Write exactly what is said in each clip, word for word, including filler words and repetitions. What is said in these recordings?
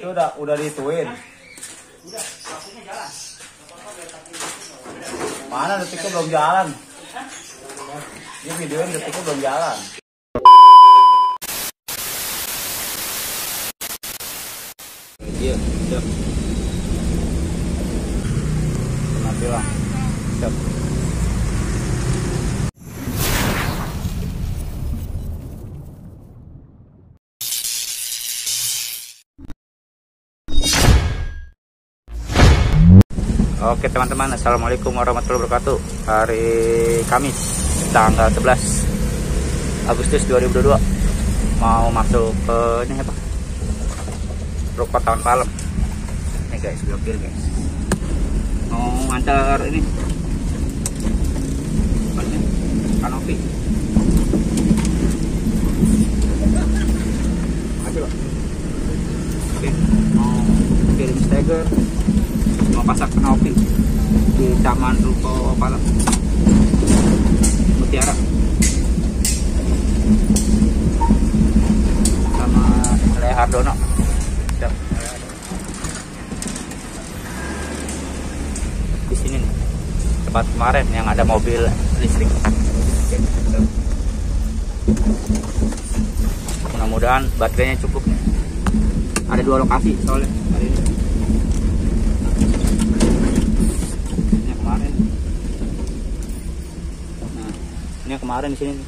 Itu udah udah dituin. Udah, sakunya jalan. Mana detiknya belum jalan? Ini videoin detiknya belum jalan. Iya, siap. Penampilan. Siap. Oke teman-teman, assalamualaikum warahmatullahi wabarakatuh. Hari Kamis tanggal sebelas Agustus dua ribu dua puluh dua mau masuk ke ini apa? Ruko Taman Palem. Nih guys, blokir guys. Mau antar ini kanopi. Oke, mau kirim steger. Mau pasang kanopi di Taman Ruko Palem Mutiara sama Le Hardono. Di sini nih, tempat kemarin yang ada mobil listrik. Mudah-mudahan baterainya cukup nih. Ada dua lokasi soalnya hari ini. Kemarin di sini.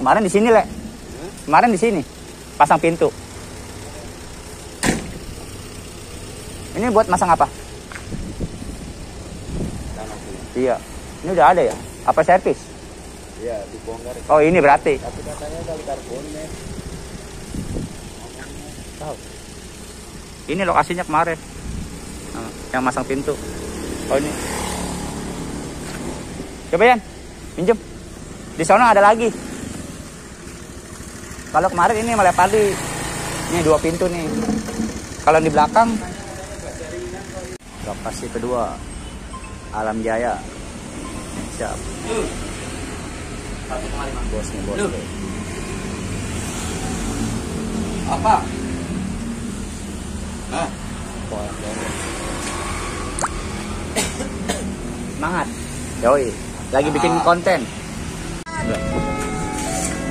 Kemarin di sini, Le. Kemarin di sini. Pasang pintu. Ini buat masang apa? Iya. Ini udah ada ya? Apa servis? Iya, dibongkar. Oh, ini berarti. Tapi katanya dari karbonnya. Tahu. Ini lokasinya kemarin. Yang masang pintu. Oh, ini. Coba Yan, pinjem. Di sana ada lagi. Kalau kemarin ini melepari, ini dua pintu nih. Kalau di belakang, lokasi kedua, Alam Jaya. Siap. Satu kemarin bos nih bos. Apa? Hah? Semangat. Yoi. Lagi bikin konten.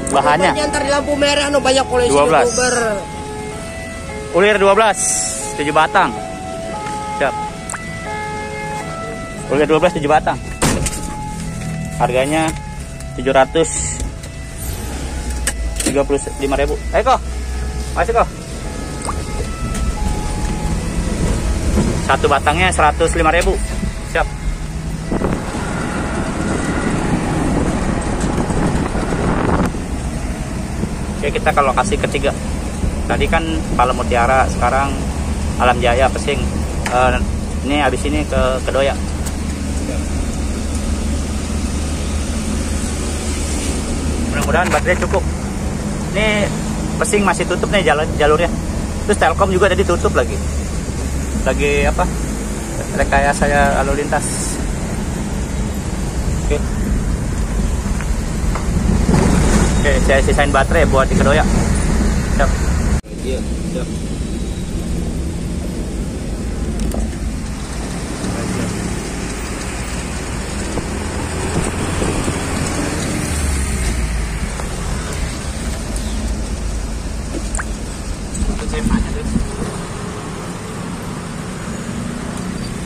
Bahannya ntar di lampu merah no banyak polisi dua belas. Ulir dua belas, tujuh batang. Siap. Ulir dua belas tujuh batang. Harganya tujuh ratus tiga puluh lima ribu. Ayo kok. Masih kok. Satu batangnya seratus lima ribu. Siap. Oke, kita ke lokasi ketiga. Tadi kan Palem Mutiara, sekarang Alam Jaya Pesing. Uh, ini habis ini ke Kedoya. Mudah-mudahan baterai cukup. Ini Pesing masih tutup nih jalan jalurnya. Terus Telkom juga tadi tutup lagi. Lagi apa? Rekayasa saya lalu lintas. Oke. Oke, saya sisain baterai buat di Kedoya. Siap. Iya, siap.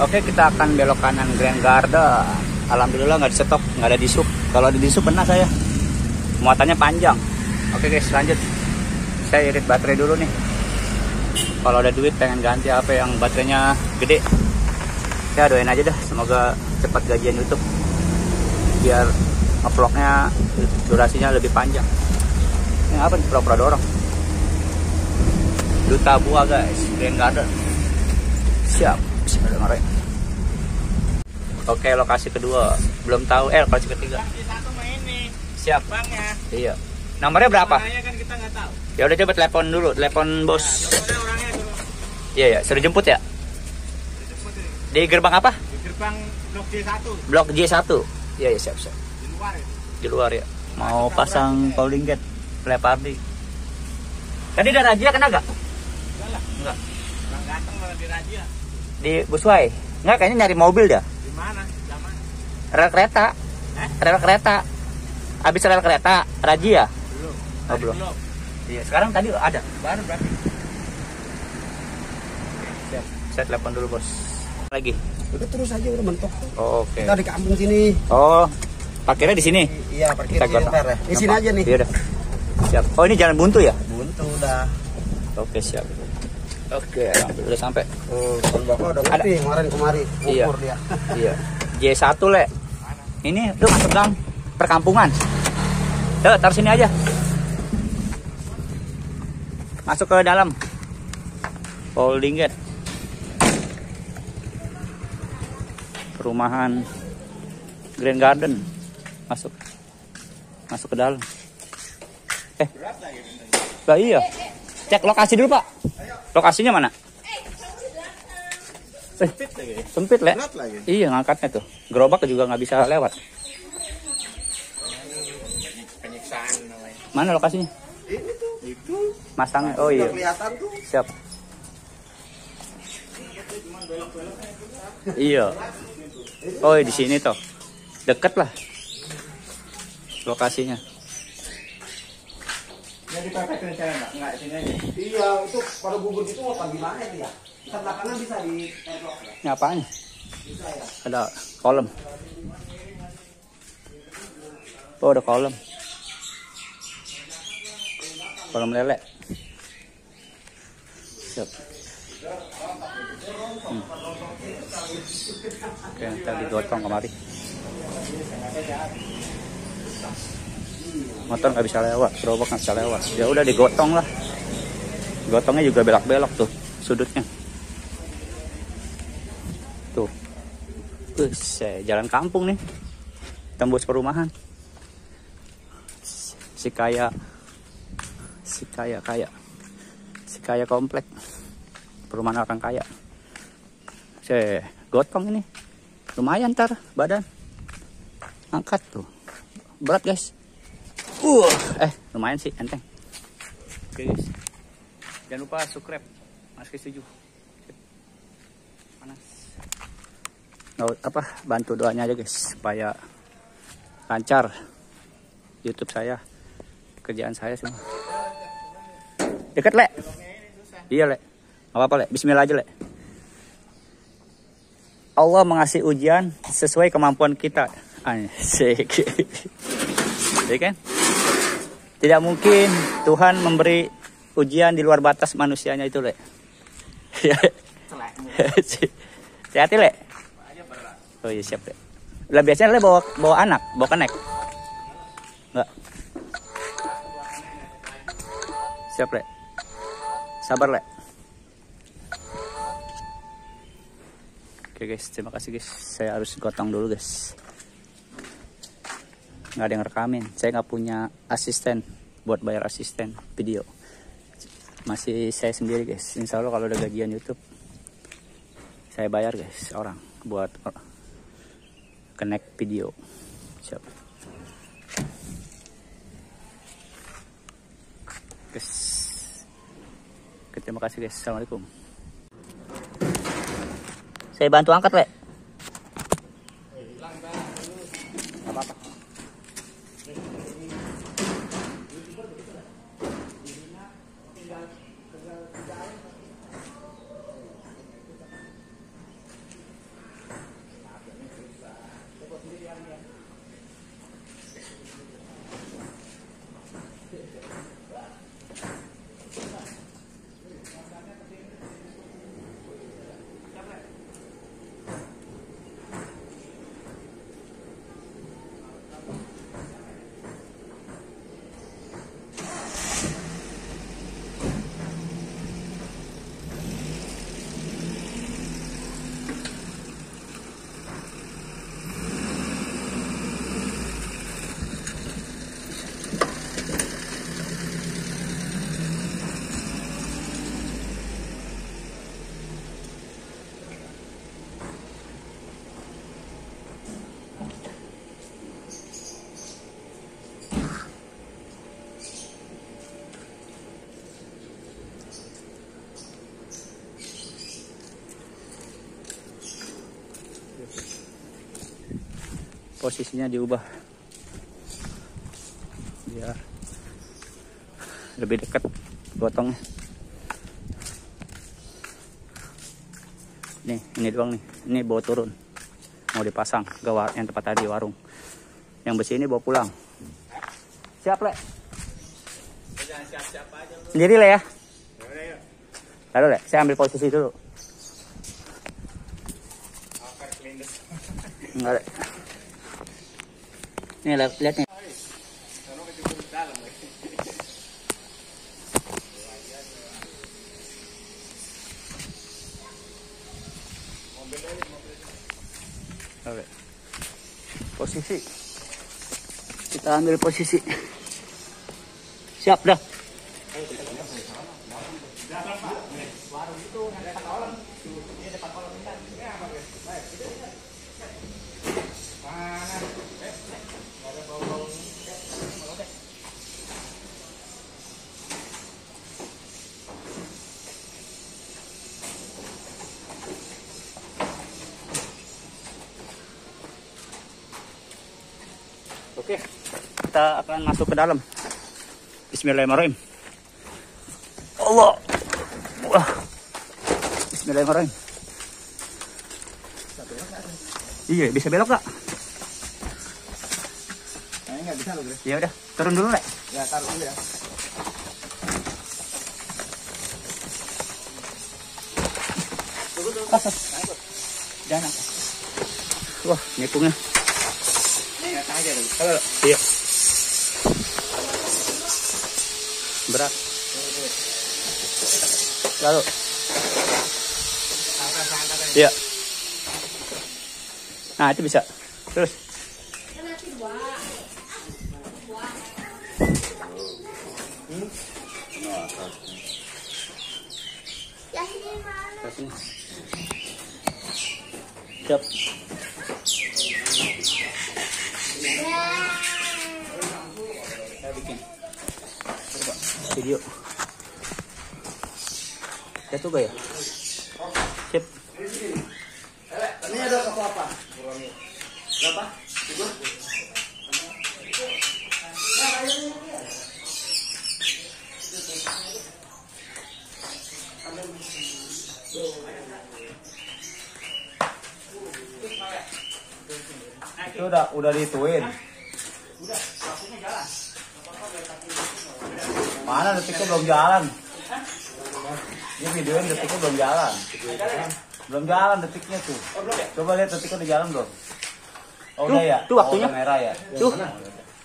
Oke, kita akan belok kanan Grand Garden. Alhamdulillah nggak di stop, nggak ada di sub. Kalau ada di sub pernah saya. Muatannya panjang. Oke guys, lanjut. Saya irit baterai dulu nih. Kalau ada duit pengen ganti apa yang baterainya gede. Saya doain aja dah, semoga cepat gajian YouTube. Biar vlognya durasinya lebih panjang. Ini apa nih, pura-pura dorong. Duta buah guys, Grand Garden. Siap, bismillahirrahmanirrahim. Oke, lokasi kedua. Belum tahu, eh lokasi ketiga. Siap. Bangnya. Iya. Nomornya berapa? Nomornya kan kita nggak tahu. Ya udah coba telepon dulu, telepon bos. Ya, orangnya dulu. Iya ya, suruh jemput ya. Jemput ya. Di gerbang apa? Di gerbang blok J satu. Blok J satu. Iya ya, siap siap. Di luar ya. Di luar ya. Mau pasang calling gate Leopardi. Tadi ada razia kena gak? Enggak lah. Enggak. Orang ganteng malah di razia. Di Busway? Enggak, kayaknya nyari mobil dia. Di mana? Zaman. Rel kereta. Eh? Rel kereta. Abis rel kereta, razia? Belum. Oh, belum. belum. Iya, sekarang tadi ada. Baru berarti. Siap. Saya telepon dulu, Bos. Lagi. Udah terus aja udah mentok. Oh, oke. Okay. Kita di kampung sini. Oh. Parkirnya di sini? I iya, parkirnya di ntar ya. Di sini aja nih. Iya udah. Siap. Oh, ini jalan buntu ya? Buntu udah. Oke, siap. Oke, udah sampai. Oh, kalau Bapak udah ngerti kemarin kemari ukur iya. dia. Iya. J satu, Le. Mana? Ini lu masuk gang perkampungan. Tuh, taruh sini aja. Masuk ke dalam. Holding gate. Perumahan Grand Garden. Masuk. Masuk ke dalam. Eh, bah, iya. Cek lokasi dulu, Pak. Lokasinya mana? Eh, sempit, Le. Iya, ngangkatnya tuh. Gerobak juga nggak bisa lewat. Mana lokasinya? Masangnya, oh iya. Siap. Iya. Oh, di sini toh. Deket lah lokasinya. Jadi perfect rencana enggak? Enggak, sini aja. Iya, itu pada bubur itu mau pagi banget ya. Sebelah kanan bisa di airlock ya? Ini apaan? Bisa ya? Ada kolom. Oh, ada kolom. Kolom lele. Siap. Hmm. Oke, kita digotong kemari. Motor nggak bisa lewat, gerobak nggak bisa lewat. Ya udah digotong lah. Gotongnya juga belok-belok tuh sudutnya. Tuh, Usai, jalan kampung nih, tembus perumahan. Si kaya, si kaya kaya, si kaya komplek, perumahan orang kaya. Se, gotong ini, lumayan tar badan, angkat tuh, berat guys. Uh, eh lumayan sih enteng. Oke guys, jangan lupa subscribe Mas Kris tujuh. Panas. Nggak, apa bantu doanya aja guys supaya lancar YouTube saya, kerjaan saya semua. Dekat Le. Iya Le. Nggak apa-apa Le. Bismillah aja Le. Allah mengasih ujian sesuai kemampuan kita. Asik. Jadi kan? Tidak mungkin Tuhan memberi ujian di luar batas manusianya itu, Le. Hati-hati, Le. Oh iya, siap, Le. Lah biasanya Le bawa bawa anak, bawa kenek. Enggak. Siap, Le. Sabar, Le. Oke, guys. Terima kasih, guys. Saya harus gotong dulu, guys. Nggak ada yang rekamin, saya nggak punya asisten buat bayar asisten video, masih saya sendiri guys. Insya Allah kalau ada gajian YouTube saya bayar guys orang buat connect video. Siap guys, terima kasih guys. Assalamualaikum. Saya bantu angkat Le. Thank you. posisinya diubah biar lebih dekat potongnya. Nih, ini doang nih. Ini bawa turun. Mau dipasang ke yang tempat tadi, warung. Yang besi ini bawa pulang. Siap, Le? Siap-siap aja, Bro. Sendiri, Le, ya? Lalu, Le, saya ambil posisi dulu. Enggak, Le. Nih, Le, lihat nih. Oke. Posisi kita ambil posisi, siap dah. Oke, kita akan masuk ke dalam. Bismillahirrahmanirrahim. Allah. Wah. Bismillahirrahmanirrahim. Bisa belok gak? Iya, bisa belok gak? Kayaknya nggak bisa loh, Bre. Ya udah, turun dulu, Le. Ya, taruh dulu ya. Tunggu, tunggu. Pas, pas. Jangan angkat. Wah, nyepungnya. Aja kalau iya berat lalu iya, nah itu bisa terus siap. Saya bikin coba video jatuh gak ya? Sip. Ini ada apa apa? Berapa? Tiga? Itu udah udah dituin. Mana detiknya belum jalan. Ini videoin detiknya belum jalan. Belum jalan detiknya tuh. Coba lihat detiknya udah jalan belum? Oh, udah ya. Itu waktunya oh, merah ya. Tuh.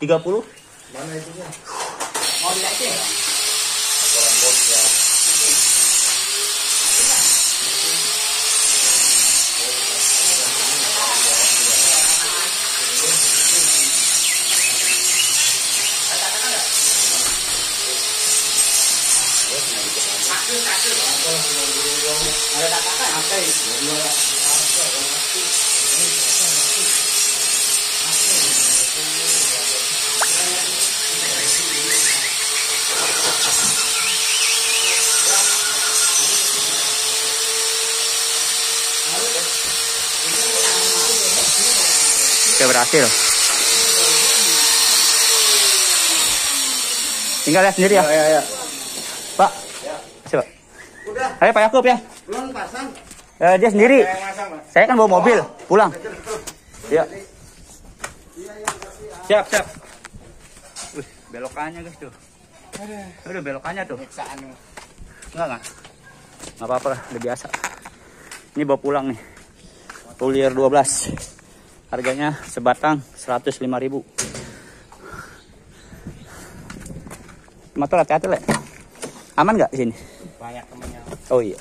tiga puluh. Mana itunya? Mau dilihatin ya? Orang bos ya. Ada katakan apa itu? Oke, berhasil. Tinggal lihat sendiri ya. Ya, ya, ya. Pak. Coba. Udah. Ayo Pak Yakub ya. Belum pasang. Eh, dia sendiri. Masang, saya kan bawa mobil, pulang. Iya. Siap, siap. Wih, belokannya guys tuh. Aduh, belokannya tuh. Enggak, enggak. Enggak apa-apa lah, udah biasa. Ini bawa pulang nih. Tulir dua belas. Harganya sebatang seratus lima ribu. Motor hati-hati, Le. Aman enggak di sini? Banyak temennya. Oh iya.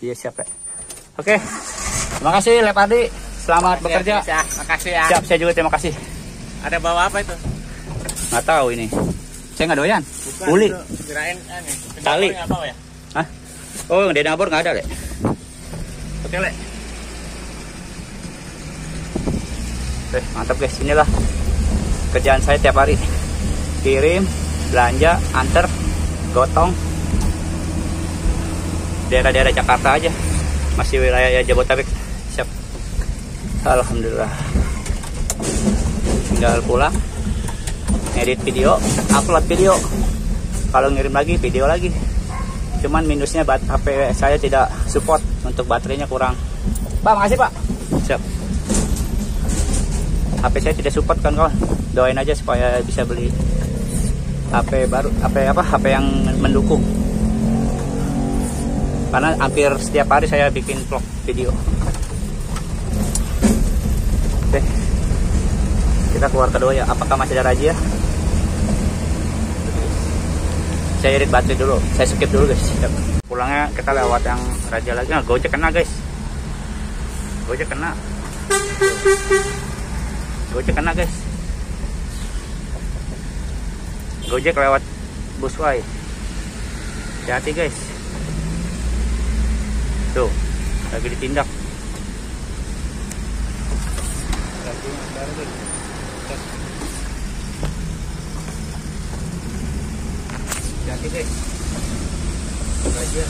Iya siap, Le. Oke. Terima kasih, Le Pardi. Selamat makasih bekerja. Ya, makasih ya. Siap, saya juga terima kasih. Ada bawa apa itu? Nggak tahu ini. Saya nggak doyan. Uli. Kirain aneh. Tali. Apa ya? Hah? Oh, di dapur nggak ada, Le. Oke, Le. Eh, mantap guys. Inilah kerjaan saya tiap hari. Kirim, belanja, antar, gotong. Daerah-daerah Jakarta aja, masih wilayah Jabodetabek. Siap. Alhamdulillah, tinggal pulang, edit video, upload video. Kalau ngirim lagi, video lagi. Cuman minusnya H P saya tidak support, untuk baterainya kurang. Pak, makasih Pak. Siap. H P saya tidak support kan kawan. Doain aja supaya bisa beli H P baru, H P apa? H P yang mendukung. Karena hampir setiap hari saya bikin vlog video. Oke. Kita keluar Kedoya. Apakah masih ada razia? Saya irit baterai dulu, saya skip dulu guys. Pulangnya kita lewat yang raja lagi. Nah, Gojek kena guys, Gojek kena Gojek kena guys. Gojek lewat busway, hati-hati guys. Tuh, lagi ditindak. Hati-hati guys, raja.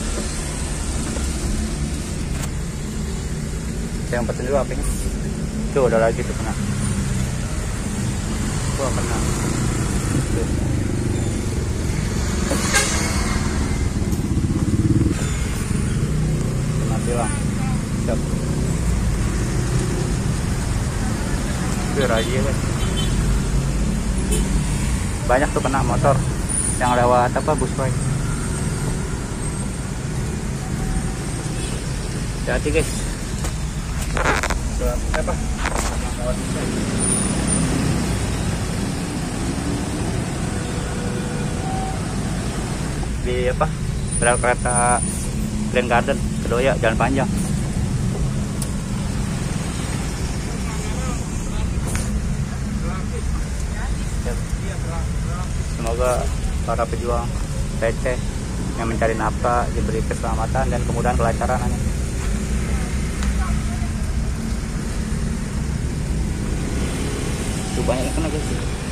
Saya umpetin dulu H P-nya. Tuh, udah lagi tuh kena. Wah, kena. Tuh. Kena bilang. Siap. Tuh, raja guys. Banyak tuh kena motor yang lewat apa busway. Hati-hati guys. Sudah apa? Lewat busway. Di apa? Rel kereta Grand Garden, Kedoya, jalan panjang. Semoga para pejuang P C yang mencari nafkah diberi keselamatan dan kemudahan kelancaran. Tuh, banyak yang kena guys.